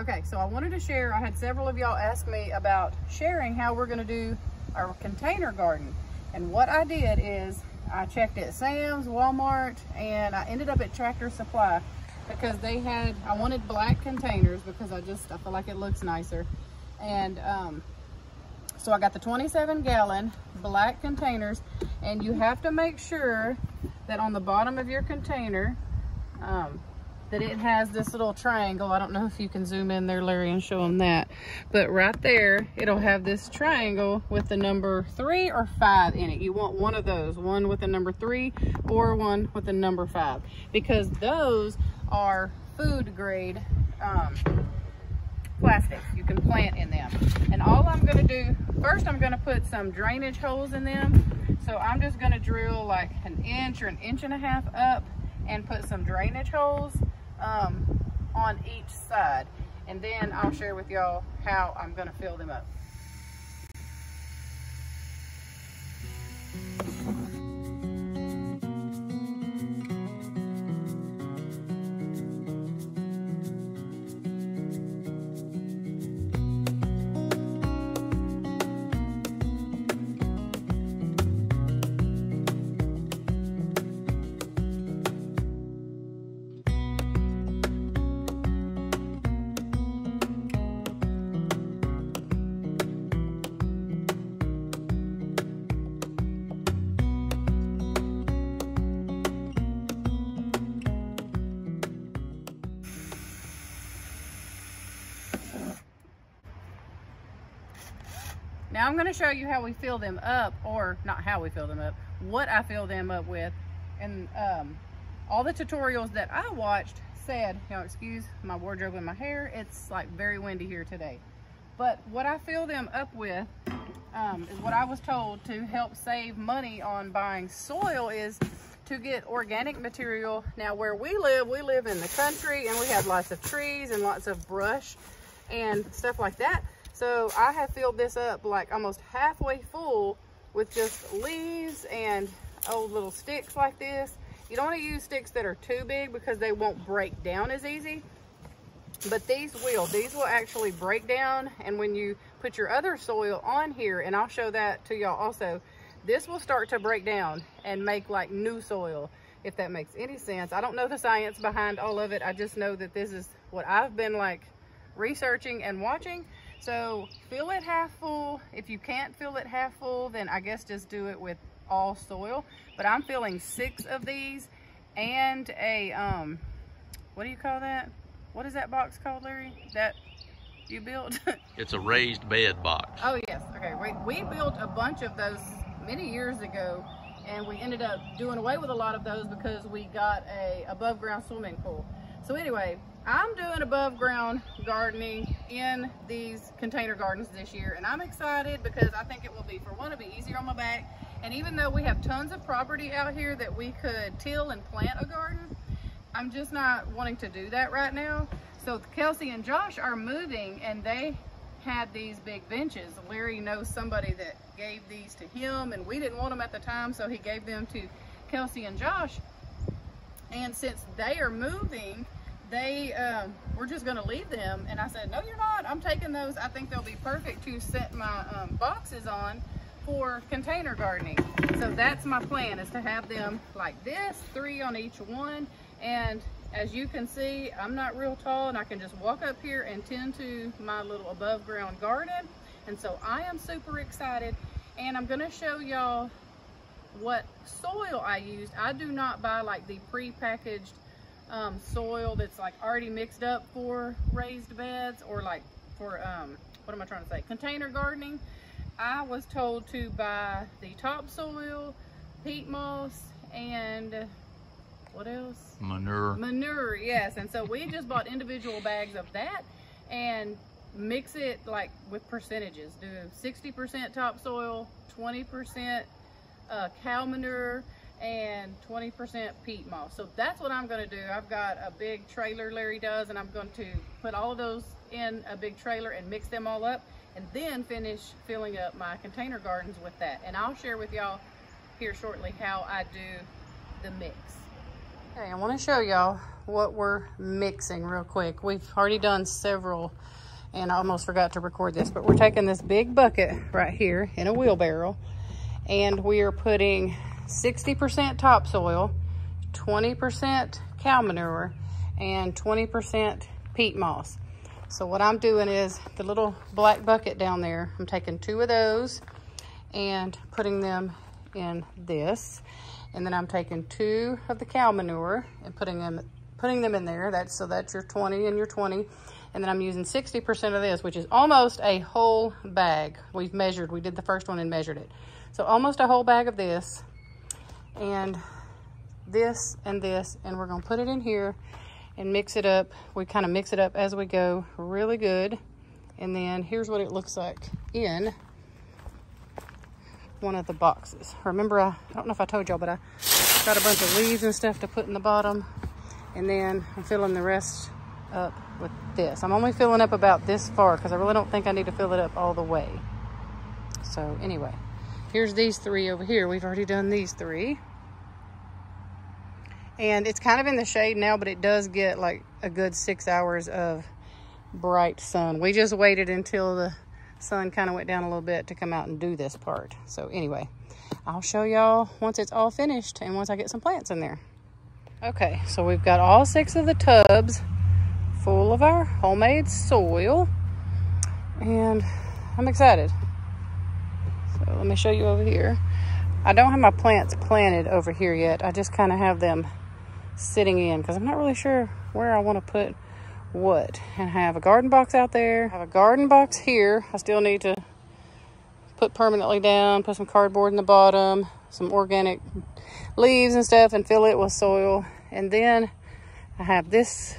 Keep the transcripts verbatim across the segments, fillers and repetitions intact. Okay, so I wanted to share, I had several of y'all ask me about sharing how we're gonna do our container garden. And what I did is I checked at Sam's, Walmart, and I ended up at Tractor Supply because they had, I wanted black containers because I just, I feel like it looks nicer. And um, so I got the twenty-seven gallon black containers, and you have to make sure that on the bottom of your container, um, that it has this little triangle. I don't know if you can zoom in there, Larry, and show them that. But right there, it'll have this triangle with the number three or five in it. You want one of those, one with the number three or one with the number five, because those are food grade um, plastic. You can plant in them. And all I'm gonna do, first I'm gonna put some drainage holes in them. So I'm just gonna drill like an inch or an inch and a half up and put some drainage holes um on each side, and then I'll share with y'all how I'm gonna fill them up. Now I'm going to show you how we fill them up, or not how we fill them up, what I fill them up with. And um, all the tutorials that I watched said, you know, excuse my wardrobe and my hair, it's like very windy here today. But what I fill them up with um, is what I was told to help save money on buying soil is to get organic material. Now where we live, we live in the country and we have lots of trees and lots of brush and stuff like that. So I have filled this up like almost halfway full with just leaves and old little sticks like this. You don't want to use sticks that are too big because they won't break down as easy, but these will. These will actually break down, and when you put your other soil on here, and I'll show that to y'all also, this will start to break down and make like new soil, if that makes any sense. I don't know the science behind all of it. I just know that this is what I've been like researching and watching. So fill it half full. If you can't fill it half full, then I guess just do it with all soil. But I'm filling six of these and a, um, what do you call that? What is that box called, Larry, that you built? It's a raised bed box. Oh yes, okay. We, we built a bunch of those many years ago, and we ended up doing away with a lot of those because we got a above ground swimming pool. So anyway, I'm doing above ground gardening in these container gardens this year, and I'm excited because I think it will be, for one, it'll be easier on my back. And even though we have tons of property out here that we could till and plant a garden, I'm just not wanting to do that right now. So Kelsey and Josh are moving, and they had these big benches. Larry knows somebody that gave these to him, and we didn't want them at the time, so he gave them to Kelsey and Josh. And since they are moving, they um, were just gonna leave them. And I said, no, you're not. I'm taking those. I think they'll be perfect to set my um, boxes on for container gardening. So that's my plan, is to have them like this, three on each one. And as you can see, I'm not real tall, and I can just walk up here and tend to my little above ground garden. And so I am super excited. And I'm gonna show y'all what soil I used. I do not buy like the pre-packaged Um, soil that's like already mixed up for raised beds or like for um, what am I trying to say? Container gardening. I was told to buy the topsoil, peat moss, and what else? Manure. Manure, yes. And so we just bought individual bags of that and mix it like with percentages. Do sixty percent topsoil, twenty percent uh, cow manure, and twenty percent peat moss. So that's what I'm gonna do. I've got a big trailer Larry does, and I'm going to put all of those in a big trailer and mix them all up, and then finish filling up my container gardens with that. And I'll share with y'all here shortly how I do the mix. Okay, I wanna show y'all what we're mixing real quick. We've already done several, and I almost forgot to record this, but we're taking this big bucket right here in a wheelbarrow, and we are putting sixty percent topsoil, twenty percent cow manure, and twenty percent peat moss. So what I'm doing is the little black bucket down there, I'm taking two of those and putting them in this. And then I'm taking two of the cow manure and putting them putting them in there. That's so that's your twenty and your twenty. And then I'm using sixty percent of this, which is almost a whole bag. We've measured, we did the first one and measured it. So almost a whole bag of this, and this and this, and we're gonna put it in here and mix it up. We kind of mix it up as we go really good. And then here's what it looks like in one of the boxes. Remember, I, I don't know if I told y'all, but I got a bunch of leaves and stuff to put in the bottom, and then I'm filling the rest up with this. I'm only filling up about this far because I really don't think I need to fill it up all the way. So anyway, here's these three over here. We've already done these three. And it's kind of in the shade now, but it does get like a good six hours of bright sun. We just waited until the sun kind of went down a little bit to come out and do this part. So anyway, I'll show y'all once it's all finished and once I get some plants in there. Okay, so we've got all six of the tubs full of our homemade soil, and I'm excited. So let me show you over here. I don't have my plants planted over here yet. I just kind of have them sitting in because I'm not really sure where I want to put what. And I have a garden box out there, I have a garden box here. I still need to put permanently down, put some cardboard in the bottom, some organic leaves and stuff, and fill it with soil. And then I have this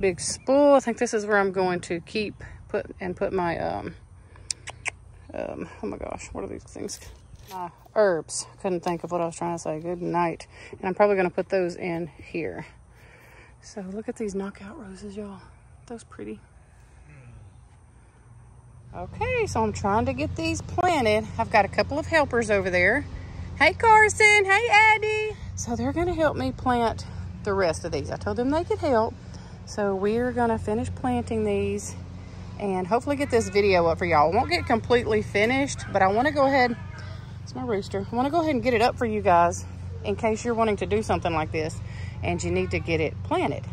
big spool. I think this is where I'm going to keep put and put my um um oh my gosh, what are these things, my herbs. Couldn't think of what I was trying to say. Good night. And I'm probably going to put those in here. So look at these knockout roses, y'all. Those pretty. Okay, so I'm trying to get these planted. I've got a couple of helpers over there. Hey, Carson. Hey, Addie. So they're going to help me plant the rest of these. I told them they could help. So we're going to finish planting these and hopefully get this video up for y'all. It won't get completely finished, but I want to go ahead. It's my rooster. I want to go ahead and get it up for you guys in case you're wanting to do something like this and you need to get it planted.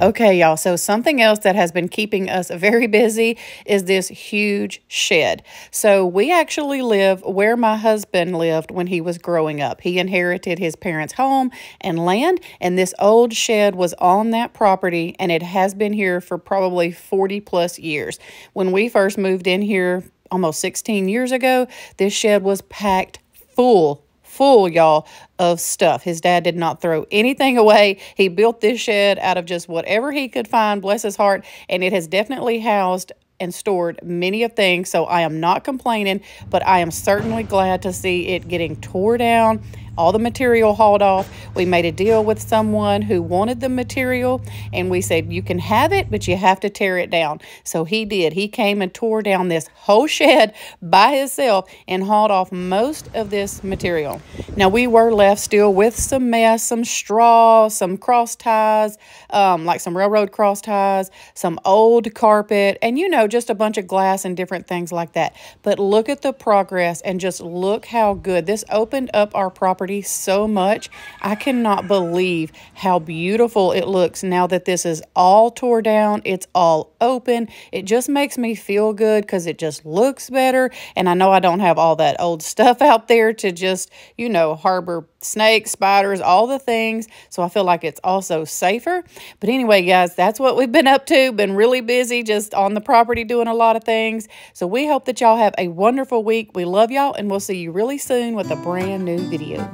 Okay, y'all, so something else that has been keeping us very busy is this huge shed. So we actually live where my husband lived when he was growing up. He inherited his parents' home and land, and this old shed was on that property, and it has been here for probably forty plus years. When we first moved in here almost sixteen years ago, this shed was packed full full, y'all, of stuff. His dad did not throw anything away. He built this shed out of just whatever he could find, bless his heart, and it has definitely housed and stored many of things. So I am not complaining, but I am certainly glad to see it getting tore down, all the material hauled off. We made a deal with someone who wanted the material, and we said, you can have it, but you have to tear it down. So he did. He came and tore down this whole shed by himself and hauled off most of this material. Now, we were left still with some mess, some straw, some cross ties, um, like some railroad cross ties, some old carpet, and, you know, just a bunch of glass and different things like that. But look at the progress, and just look how good. This opened up our property so much. I cannot believe how beautiful it looks now that this is all tore down. It's all open. It just makes me feel good because it just looks better. And I know I don't have all that old stuff out there to just, you know, harbor snakes, spiders, all the things. So I feel like it's also safer. But anyway, guys, that's what we've been up to. Been really busy just on the property doing a lot of things. So we hope that y'all have a wonderful week. We love y'all, and we'll see you really soon with a brand new video.